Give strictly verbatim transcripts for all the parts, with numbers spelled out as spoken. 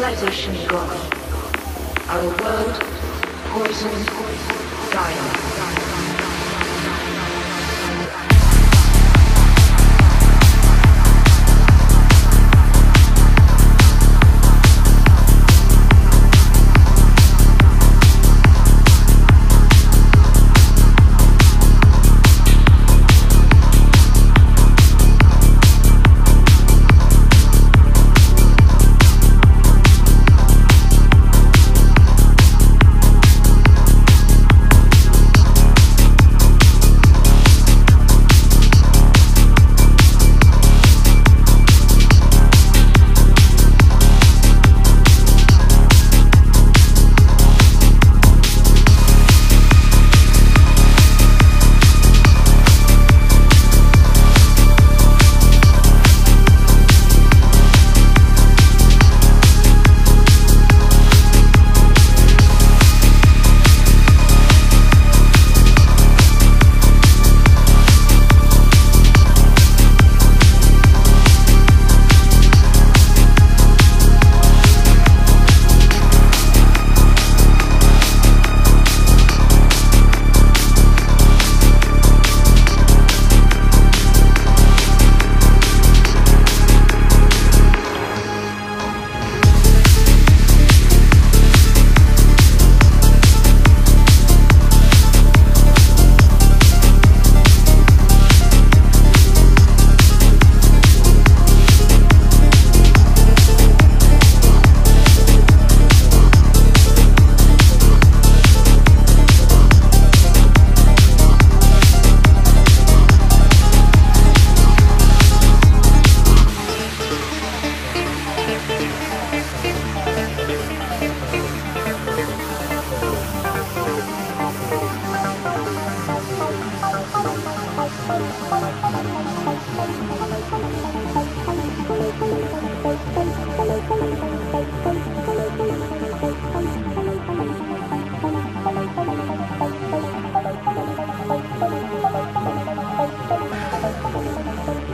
civilization struggle. Our world, poisoned, dying.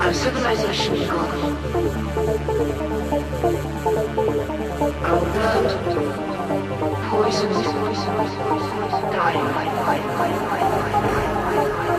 Our civilization is gone. Our world, poisoned, dying.